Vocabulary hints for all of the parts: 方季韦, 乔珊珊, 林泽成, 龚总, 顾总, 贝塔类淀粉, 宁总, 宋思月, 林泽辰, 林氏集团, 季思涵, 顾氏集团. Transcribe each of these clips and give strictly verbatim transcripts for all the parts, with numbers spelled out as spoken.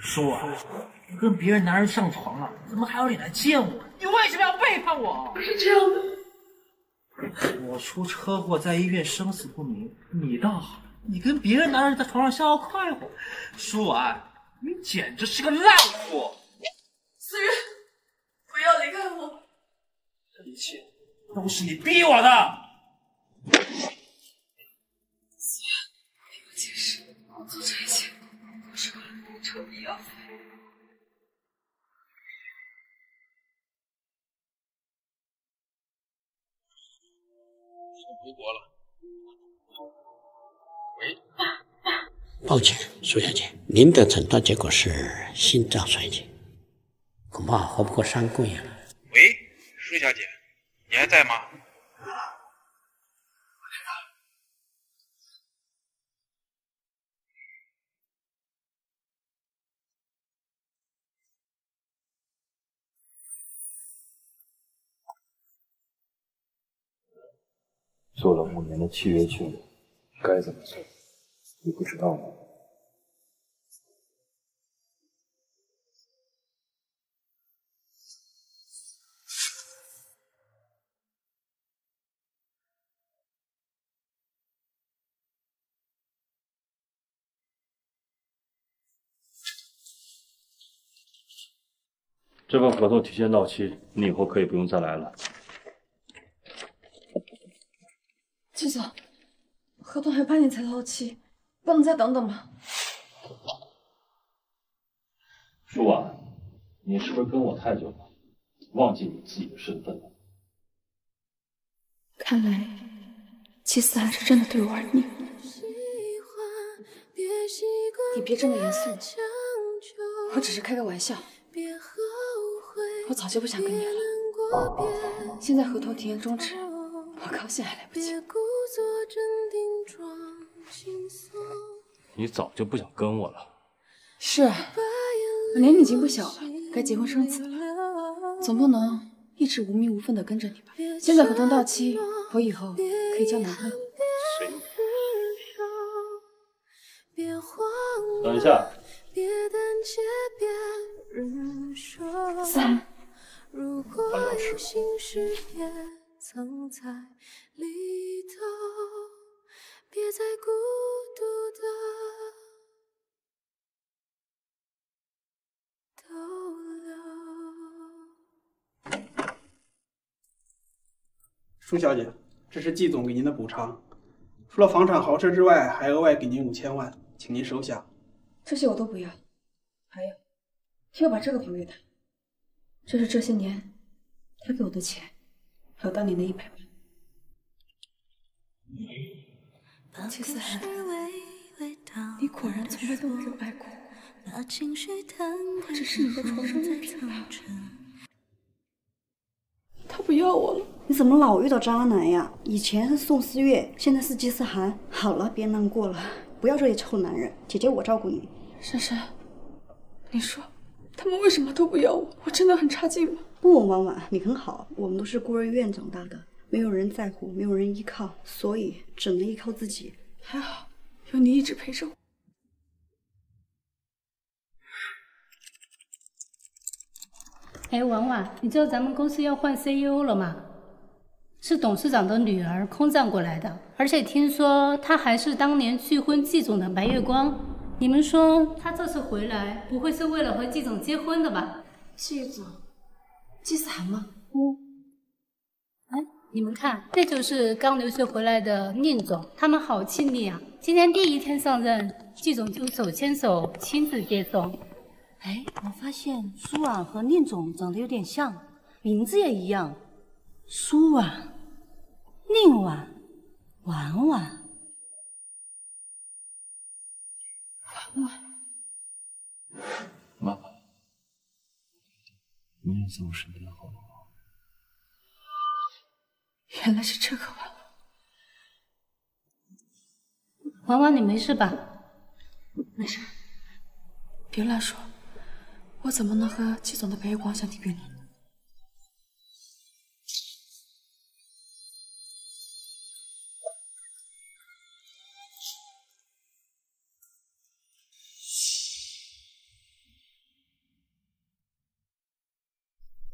说啊，跟别的男人上床了，怎么还有脸来见我？你为什么要背叛我？是这样的，我出车祸在医院生死不明，你倒好，你跟别的男人在床上逍遥快活。舒婉，你简直是个烂货！思源，不要离开我！这一切都是你逼我的。思源，给我解释，我做这一切都是为了你彻底要死。 回国了。喂，抱歉，苏小姐，您的诊断结果是心脏衰竭，恐怕活不过三个月了。喂，舒小姐，你还在吗？我在呢。做了五年的契约剧本。 该怎么做，你不知道吗？这份合同提前到期，你以后可以不用再来了。季总。 合同还半年才到期，不能再等等吗？舒婉，你是不是跟我太久了，忘记你自己的身份了？看来季思还是真的对我而逆。你别这么严肃，我只是开个玩笑。我早就不想跟你了，现在合同提前终止，我高兴还来不及。 你早就不想跟我了。是，我年龄已经不小了，该结婚生子了，总不能一直无名无分的跟着你吧？现在合同到期，我以后可以交男朋友。随你。等一下。三。半小时。 藏在里头，别再孤独的逗留。舒小姐，这是季总给您的补偿，除了房产豪车之外，还额外给您五千万，请您收下。这些我都不要，还有，替我把这个还给他，这是这些年他给我的钱。 还有当年的一百万，季思涵，你果然从来都没有爱过我，我只是你的床上用品吧。他不要我了，你怎么老遇到渣男呀？以前是宋思月，现在是季思涵。好了，别难过了，不要这些臭男人，姐姐我照顾你。珊珊，你说他们为什么都不要我？我真的很差劲吗？ 不，婉婉，你很好。我们都是孤儿院长大的，没有人在乎，没有人依靠，所以只能依靠自己。还好有你一直陪着我。哎，婉婉，你知道咱们公司要换 C E O 了吗？是董事长的女儿空降过来的，而且听说她还是当年拒婚季总的白月光。你们说她这次回来，不会是为了和季总结婚的吧？季总。 季思涵吗？嗯，哎，你们看，这就是刚留学回来的宁总，他们好亲密啊！今天第一天上任，季总就手牵手亲自接送。哎，我发现舒婉和宁总长得有点像，名字也一样，舒婉、宁婉、婉婉、婉婉。妈妈。 永远在我身边的好宝宝，原来是这个婉婉。婉婉，你没事吧？没事。别乱说，我怎么能和季总的白月光相提并论呢？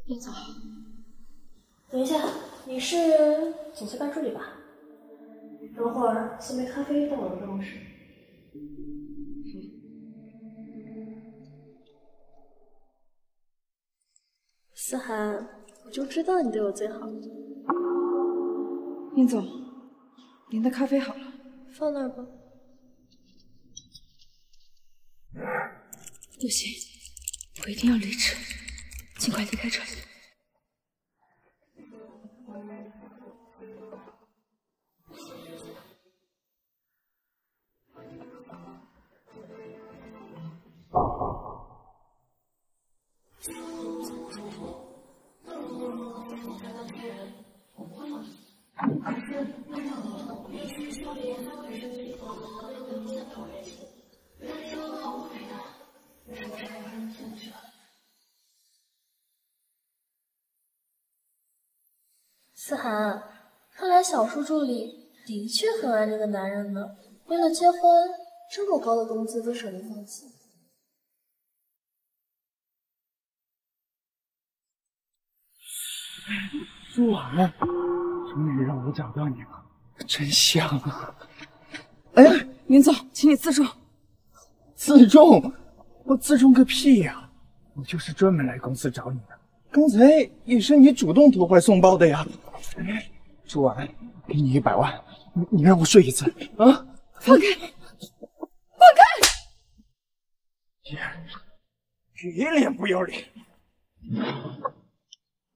林总，等一下，你是总裁办助理吧？等会儿先杯咖啡到我的办公室。 思涵，我就知道你对我最好。宁总，您的咖啡好了，放那儿吧。不行，我一定要离职，尽快离开这里。思涵，看来小叔助理的确很爱这个男人呢。为了结婚，这么高的工资都舍得放弃。 苏婉，终于让我找到你了，真香啊！哎呀，林总，请你自重。自重？我自重个屁呀、啊！我就是专门来公司找你的。刚才也是你主动投怀送抱的呀。苏婉，给你一百万，你你让我睡一次啊！放开！放开！别脸不要脸！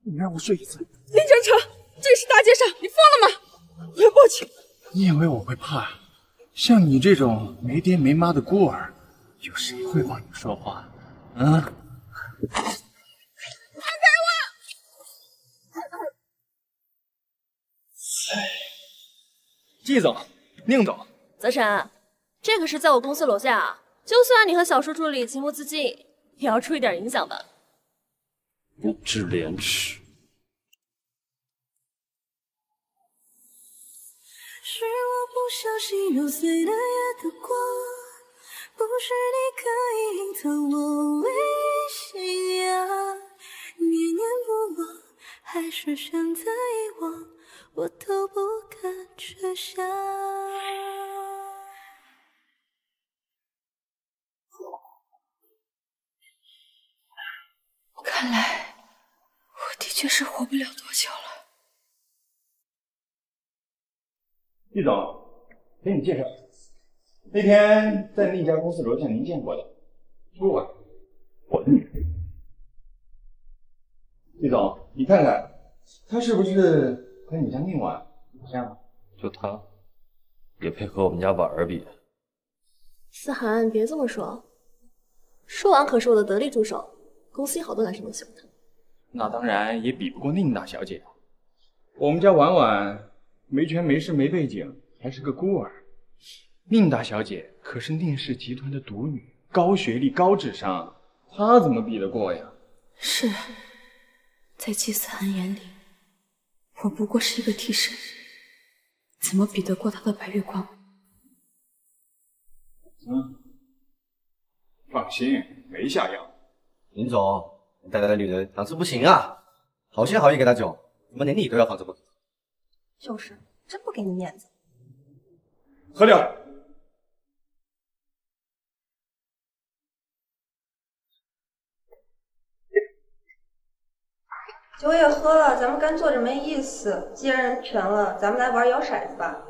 你让我睡一次，林程程，这是大街上，你疯了吗？我要报警！你以为我会怕？像你这种没爹没妈的孤儿，有谁会帮你说话？啊！放开我！哎，季总、宁总，泽晨，这可是在我公司楼下啊！就算你和小叔助理情不自禁，也要出一点影响吧。 不知廉耻。是我不小心揉碎了夜的光，不是你可以迎头我微信啊，念念不忘，还是选择遗忘，我都不敢撤下。看来。 的确是活不了多久了。季总，给你介绍，那天在那家公司楼下您见过的，舒婉，我的女朋友。季总，你看看，她是不是和你家宁婉像？就她，也配和我们家婉儿比？思涵，别这么说，舒婉可是我的得力助手，公司有好多男生都喜欢她。 那当然也比不过宁大小姐。我们家婉婉没权没势没背景，还是个孤儿。宁大小姐可是宁氏集团的独女，高学历高智商，她怎么比得过呀？是，在季思涵眼里，我不过是一个替身，怎么比得过她的白月光？嗯，放心，没下药。林总。 大胆的女人档次不行啊！好心好意给她酒，怎么连你都要放着不给？就是，真不给你面子。喝掉！酒也喝了，咱们干坐着没意思。既然人全了，咱们来玩摇骰子吧。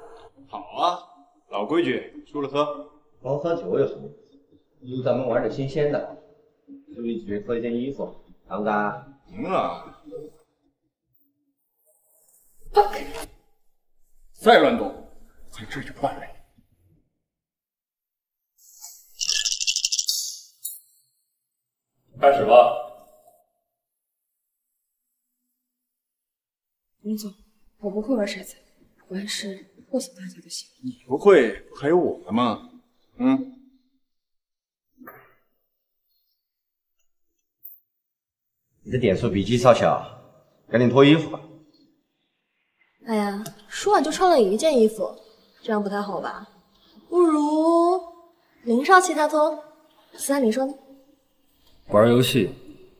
好啊，老规矩，输了喝。光喝酒有什么意思？咱们玩点新鲜的，就一局喝一件衣服。 当当，赢了！放开！再乱动，在这就办了。开始吧。林总，我不会玩骰子，我要是告诉大家就行。你不会，不还有我呢吗？嗯。 你的点数比季少小，赶紧脱衣服吧。哎呀，舒婉就穿了一件衣服，这样不太好吧？不如林少奇他脱，思涵你说呢？玩游戏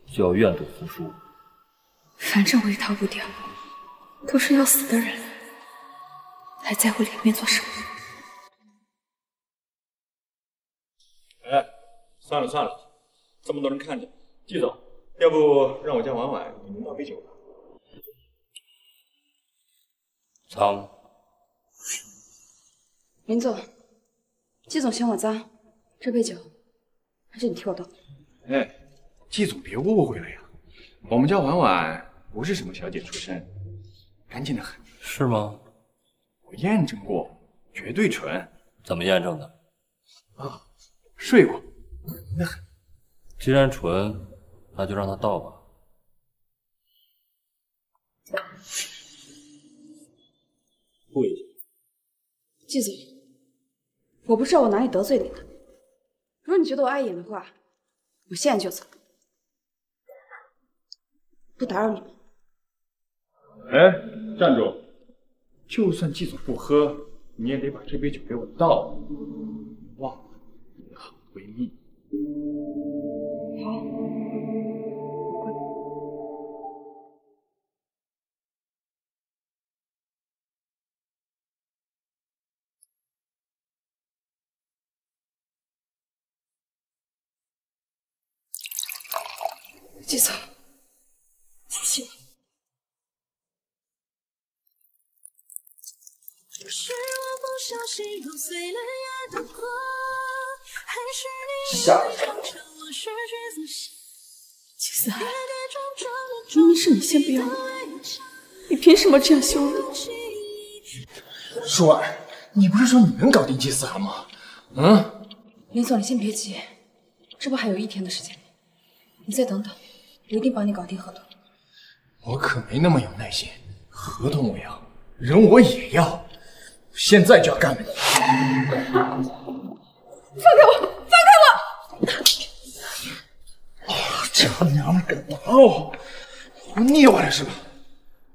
就要愿赌服输，反正我也逃不掉，都是要死的人，还在乎脸面做什么？哎，算了算了，这么多人看着，季总，要不让我家婉婉你们倒杯酒吧？张，林总，季总嫌我脏，这杯酒还是你替我倒。哎，季总别误会了呀。 我们家婉婉不是什么小姐出身，干净的很。是吗？我验证过，绝对纯。怎么验证的？啊，睡过，纯的很。既然纯，那就让她倒吧。过一下。季总，我不知道我哪里得罪你了。如果你觉得我碍眼的话，我现在就走。 不打扰你们。哎，站住！就算季总不喝，你也得把这杯酒给我倒了。忘了，你的好闺蜜。好，我滚。季总。 揉碎了牙的歌，还是你下季子涵，明明是你先不要我，你凭什么这样羞辱我？舒儿，你不是说你能搞定季子涵吗？嗯，林总，你先别急，这不还有一天的时间吗？你再等等，我一定帮你搞定合同。我可没那么有耐心，合同我要，人我也要。 现在就要干了你！放开我！放开我！啊，这娘们敢打我！你腻歪了是吧？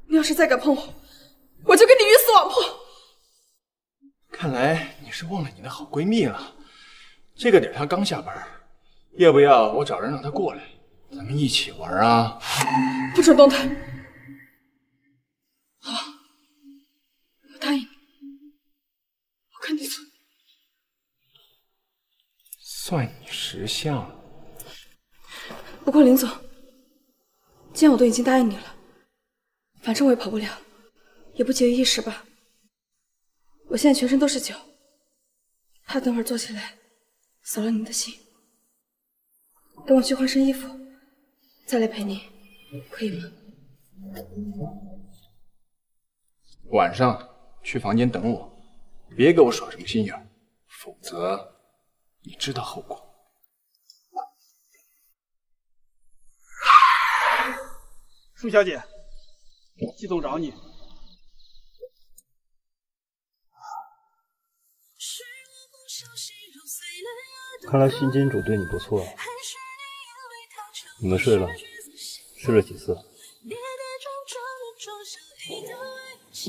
你要是再敢碰我，我就跟你鱼死网破！看来你是忘了你的好闺蜜了。这个点她刚下班，要不要我找人让她过来，咱们一起玩啊？不准动她！好，我答应你。 看你算，算你识相。不过林总，既然我都已经答应你了，反正我也跑不了，也不急于一时吧。我现在全身都是酒，怕等会儿坐起来扫了您的兴。等我去换身衣服，再来陪您，可以吗？晚上去房间等我。 别给我耍什么心眼儿，否则你知道后果。舒小姐，季总找你。看来新金主对你不错啊。你们睡了？睡了几次？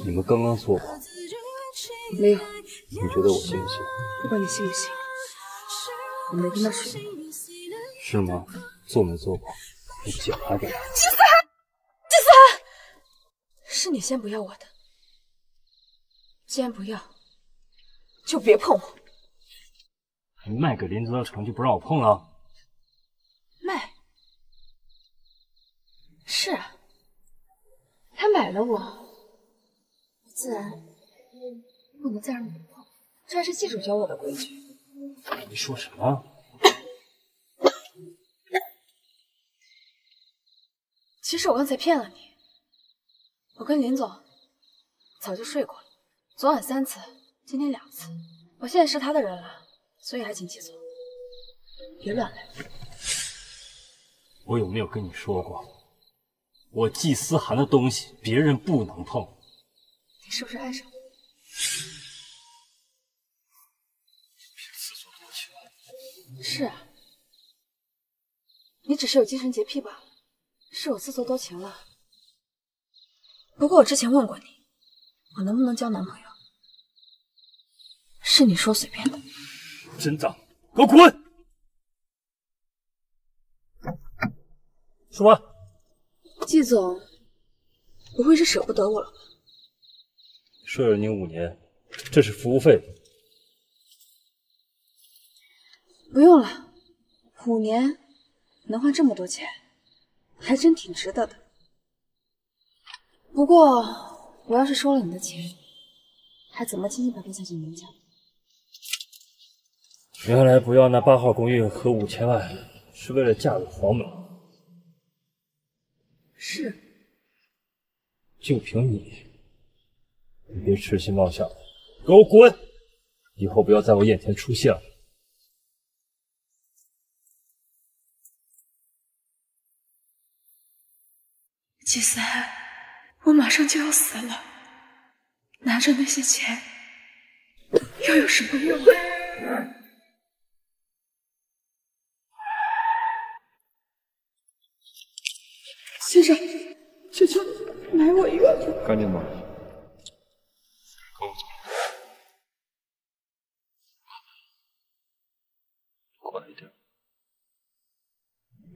你们刚刚做完。 没有，你觉得我信不信？不管你信不信，我没跟他说。是吗？做没做过？我检查给他。季子涵，季子涵，是你先不要我的。既然不要，就别碰我。你卖给林泽成就不让我碰了？卖？是啊，他买了我，我自然。 不能再让你们碰，这还是记住教我的规矩。你说什么？其实我刚才骗了你，我跟林总早就睡过了，昨晚三次，今天两次。我现在是他的人了，所以还请季总别乱来。我有没有跟你说过，我季思涵的东西别人不能碰？你是不是爱上我？ 是啊，你只是有精神洁癖罢了，是我自作多情了。不过我之前问过你，我能不能交男朋友，是你说随便的。真脏，给我滚！说完。季总，不会是舍不得我了吧？睡了你五年，这是服务费。不用了，五年能换这么多钱，还真挺值得的。不过我要是收了你的钱，还怎么轻易把陆小姐名下？原来不要那八号公寓和五千万，是为了嫁给黄梅。是。就凭你，你别痴心妄想，给我滚！以后不要在我眼前出现了。 季三，我马上就要死了，拿着那些钱又有什么用啊？先生，求求你买我一个吧。干净吗？快一点，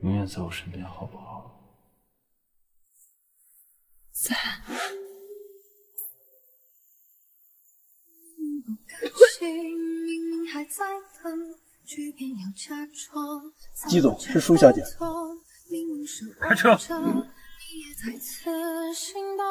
永远在我身边，好不好？ 三，季总是舒小姐，开车。嗯、老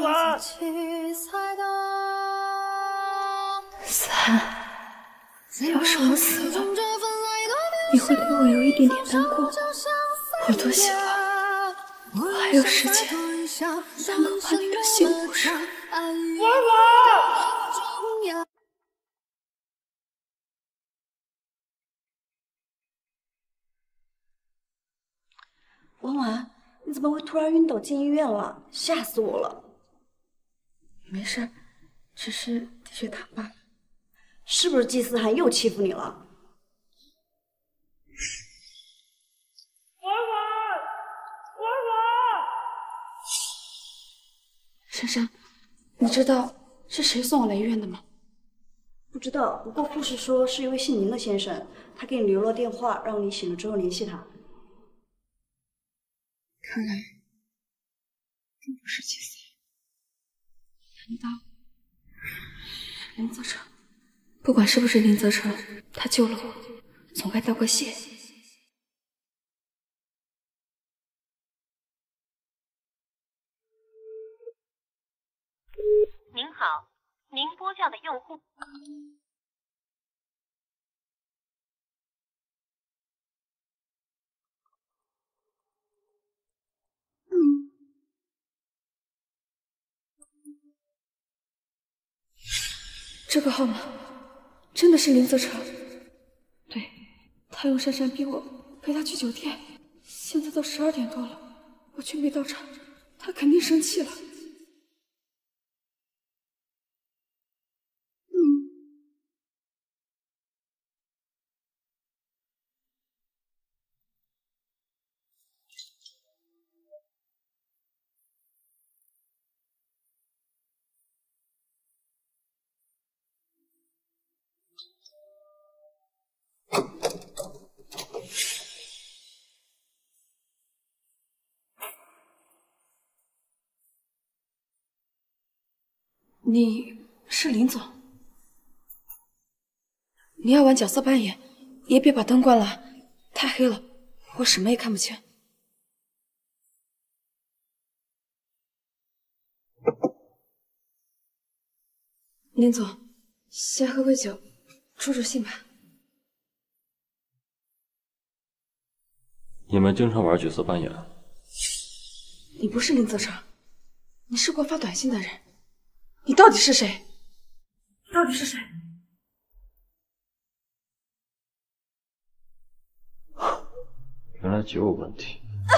板。 三，要是我死了，你会对我有一点点难过。我多希望我还有时间能够把你的心补上。老板。 婉婉，你怎么会突然晕倒进医院了？吓死我了！没事，只是低血糖罢了。是不是季思涵又欺负你了？婉婉，婉婉，珊珊，你知道是谁送我来医院的吗？不知道，不过护士说是一位姓宁的先生，他给你留了电话，让你醒了之后联系他。 看来并不是季三，难道林泽成？不管是不是林泽成，他救了我，总该道个谢。您好，您拨叫的用户。 这个号码真的是林泽成，对他用珊珊逼我陪他去酒店，现在都十二点多了，我却没到场，他肯定生气了。嗯，你是林总，你要玩角色扮演，也别把灯关了，太黑了，我什么也看不清。林总，先喝杯酒，助助兴吧。你们经常玩角色扮演？你不是林泽成，你是给我发短信的人。 你到底是谁？到底是谁？原来只有问题。啊！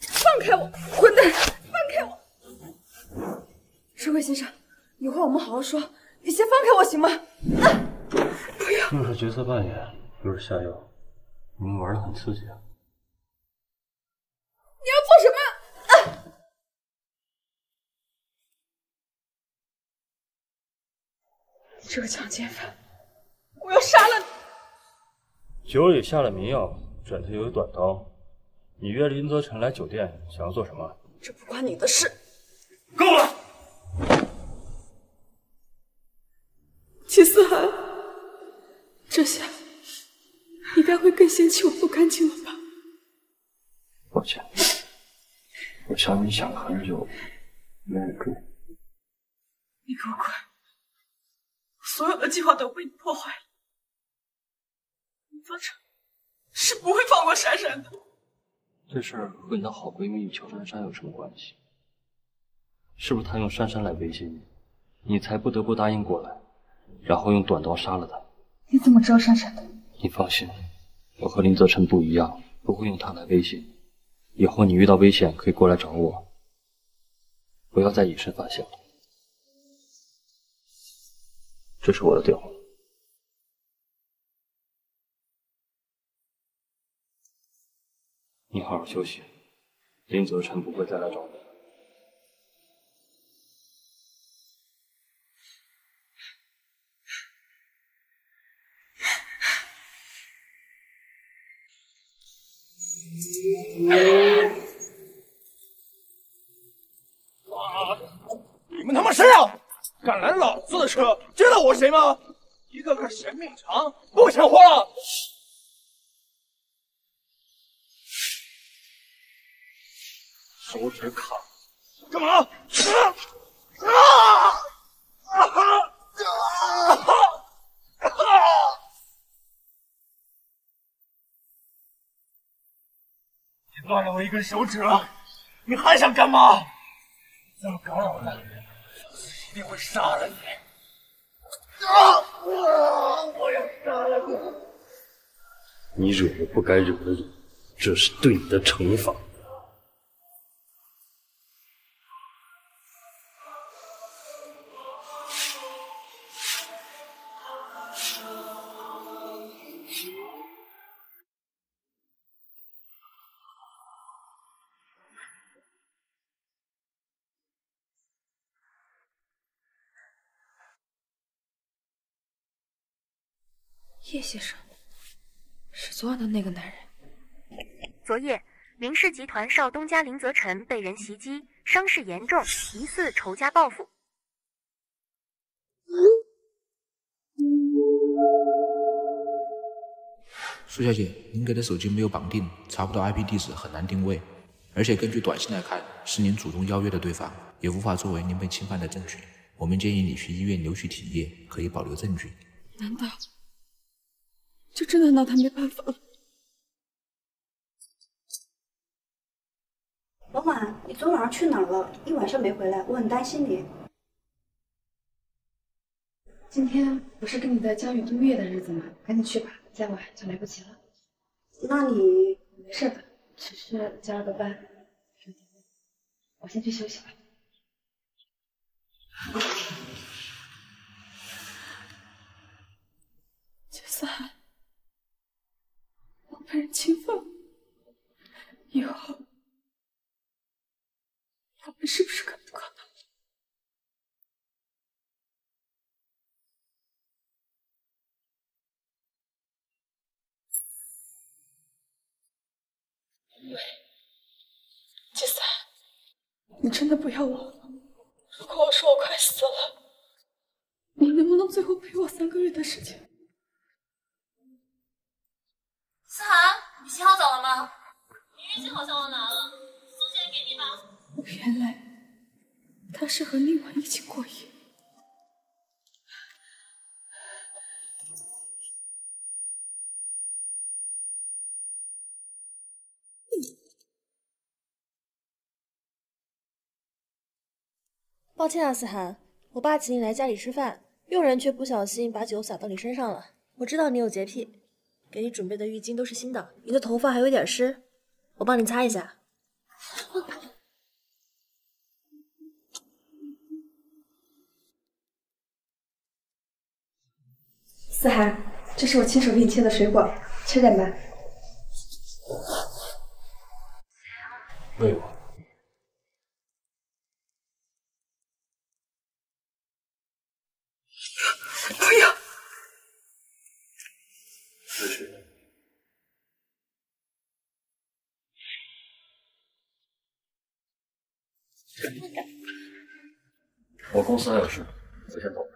放开我，混蛋！放开我！石贵先生，有话我们好好说，你先放开我行吗？啊！不要！又是角色扮演，又是下药，你们玩的很刺激啊！你要做什么？这个强奸犯，我要杀了你！酒里下了迷药，枕头有短刀。你约林泽辰来酒店，想要做什么？这不关你的事。够了！齐思涵，这下你该会更嫌弃我不干净了吧？抱歉，我想你想了很久，没忍住。你给我滚！ 所有的计划都被你破坏了，林泽辰是不会放过珊珊的。这事儿和你的好闺蜜乔珊珊有什么关系？是不是她用珊珊来威胁你，你才不得不答应过来，然后用短刀杀了她？你怎么知道珊珊的？你放心，我和林泽辰不一样，不会用她来威胁你。以后你遇到危险可以过来找我，不要再以身犯险了。 这是我的电话。你好好休息，林泽辰不会再来找你。啊！你们他妈谁啊？ 敢拦老子的车，知道我是谁吗？一个个嫌命长，不想活了！手指卡，干嘛？啊啊啊啊啊！你断了我一根手指了，你还想干嘛？再搞老子！ 一定会杀了你！啊！我要杀了你！你惹了不该惹的人，这是对你的惩罚。叶先生，是昨晚的那个男人。昨夜，林氏集团少东家林泽辰被人袭击，伤势严重，疑似仇家报复。苏小姐，您给的手机没有绑定，查不到 I P 地址，很难定位。而且根据短信来看，是您主动邀约的对方，也无法作为您被侵犯的证据。我们建议你去医院留取体液，可以保留证据。难道？ 就真的拿他没办法了。老板，你昨晚上去哪儿了？一晚上没回来，我很担心你。今天不是跟你在江雨度蜜月的日子吗？赶紧去吧，再晚就来不及了。那你没事的，只是加了个班，有点累。我先去休息吧。杰森。 被人侵犯，以后我们是不是更不可能？杰森，你真的不要我了？如果我说我快死了，你能不能最后赔我三个月的时间？ 思涵，你洗好澡了吗？你浴巾好像忘拿了，送进来给你吧。原来他是和另外一起过夜。抱歉啊，思涵，我爸请你来家里吃饭，佣人却不小心把酒洒到你身上了。我知道你有洁癖。 给你准备的浴巾都是新的，你的头发还有点湿，我帮你擦一下。思涵，这是我亲手给你切的水果，吃点吧。喂我。我公司还有事，我先走了。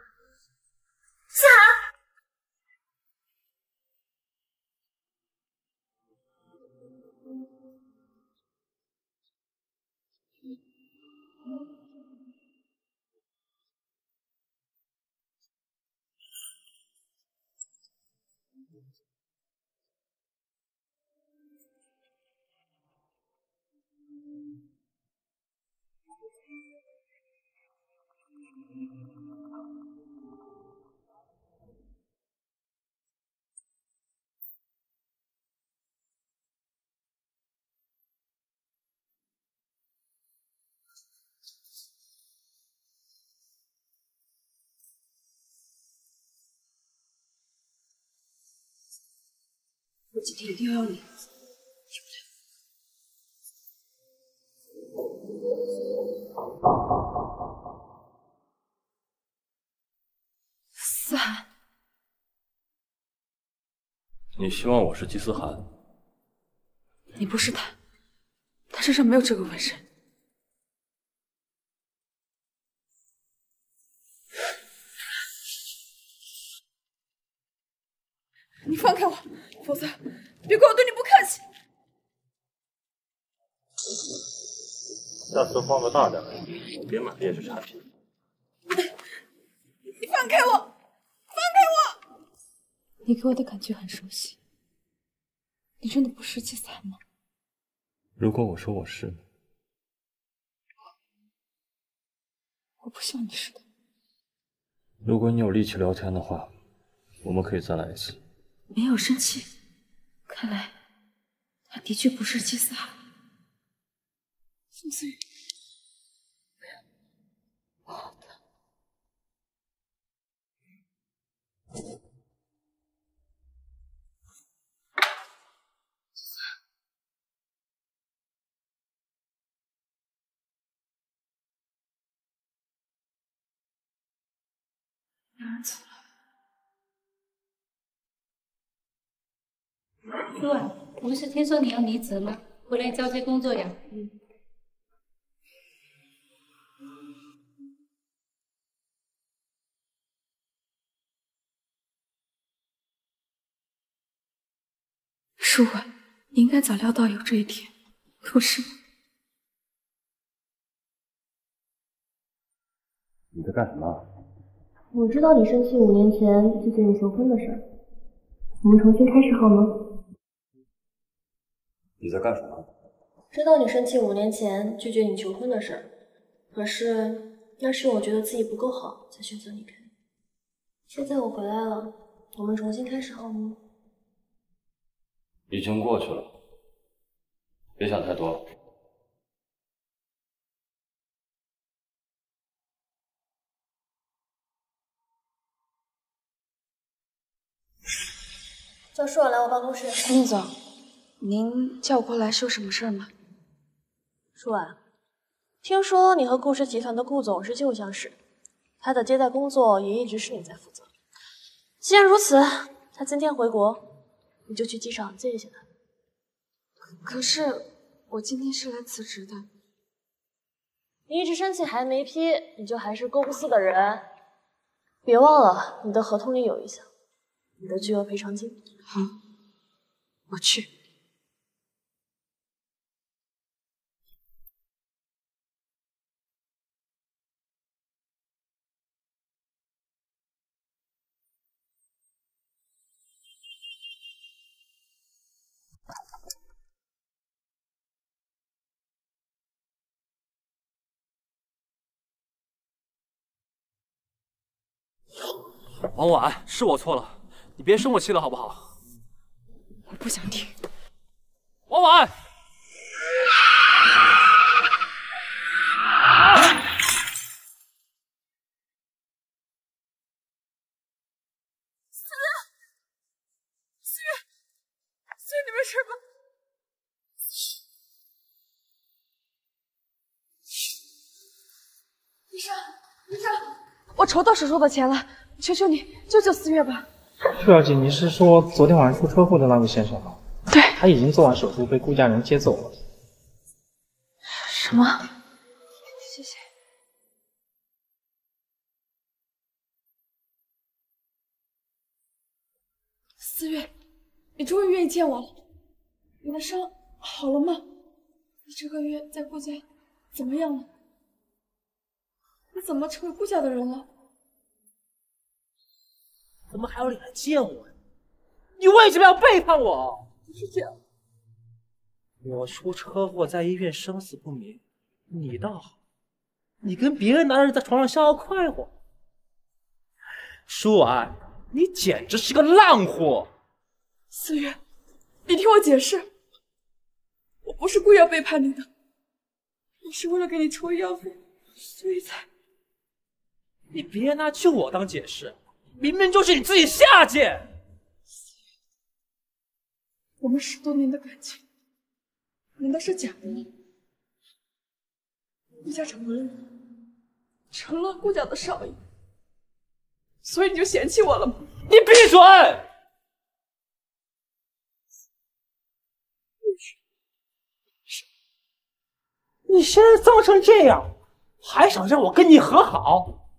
思涵。 我今天一定要你。 思涵，你希望我是姬思涵？你不是他，他身上没有这个纹身。你放开我，否则别怪我对你不客气。下次放个大点，别满地是产品。你放开我！ 你给我的感觉很熟悉，你真的不是季三吗？如果我说我是，我不希望你是的。如果你有力气聊天的话，我们可以再来一次。没有生气，看来他的确不是季三。宋思雨，不要，我的。 有人走了。对，我不是听说你要离职吗？回来交接工作呀。嗯。舒婉，你应该早料到有这一天，不是吗？你在干什么？ 我知道你生气五年前拒绝你求婚的事，我们重新开始好吗？你在干什么？知道你生气五年前拒绝你求婚的事，可是那是我觉得自己不够好才选择离开。现在我回来了，我们重新开始好吗？已经过去了，别想太多了。 赵舒婉来我办公室。龚总，您叫我过来是有什么事儿吗？舒婉，听说你和顾氏集团的顾总是旧相识，他的接待工作也一直是你在负责。既然如此，他今天回国，你就去机场接一下他。可是我今天是来辞职的。你一直申请还没批，你就还是公司的人。别忘了，你的合同里有一项。 你的巨额赔偿金，好，我去。王婉，是我错了。 你别生我气了，好不好？我不想听。王婉，思雨，思雨，思雨，你没事吧？医生，医生，我筹到手术的钱了，求求你救救思月吧！ 舒小姐，你是说昨天晚上出车祸的那位先生吗？对，他已经做完手术，被顾家人接走了。什么？思月，你终于愿意见我了。你的伤好了吗？你这个月在顾家怎么样了？你怎么成为顾家的人了？怎么还有脸来见我？你为什么要背叛我？不是这样。 我出车祸在医院生死不明，你倒好，你跟别的男人在床上逍遥快活。舒婉，你简直是个烂货！思月，你听我解释，我不是故意要背叛你的，我是为了给你筹医药费，所以才……你别拿救我当解释，明明就是你自己下贱！思月，我们十多年的感情。 难道是假的吗？顾家成了，成了顾家的少爷，所以你就嫌弃我了吗？你闭嘴！你现在脏成这样，还想让我跟你和好？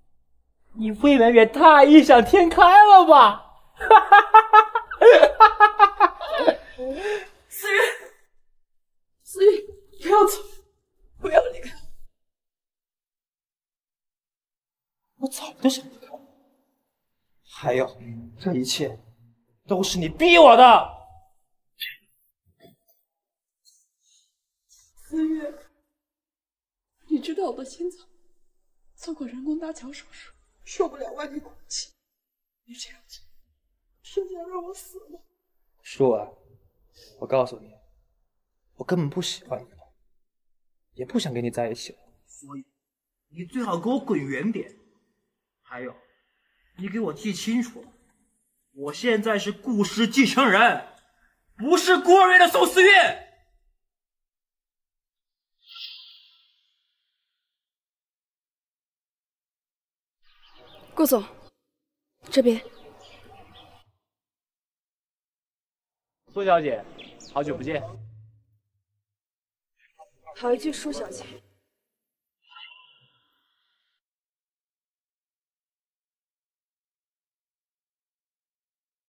你未免也太异想天开了吧！哈哈哈哈哈哈！思月。 思雨，不要走，不要离开！我早就想离开了。还有，这一切都是你逼我的。思雨，你知道我的心脏做过人工搭桥手术，受不了外面空气。你这样子是想让我死吗？舒婉，我告诉你。 我根本不喜欢你了，也不想跟你在一起了。所以，你最好给我滚远点。还有，你给我记清楚，我现在是顾氏继承人，不是孤儿院的宋思月。 顾总，这边。苏小姐，好久不见。 好一句，舒小姐。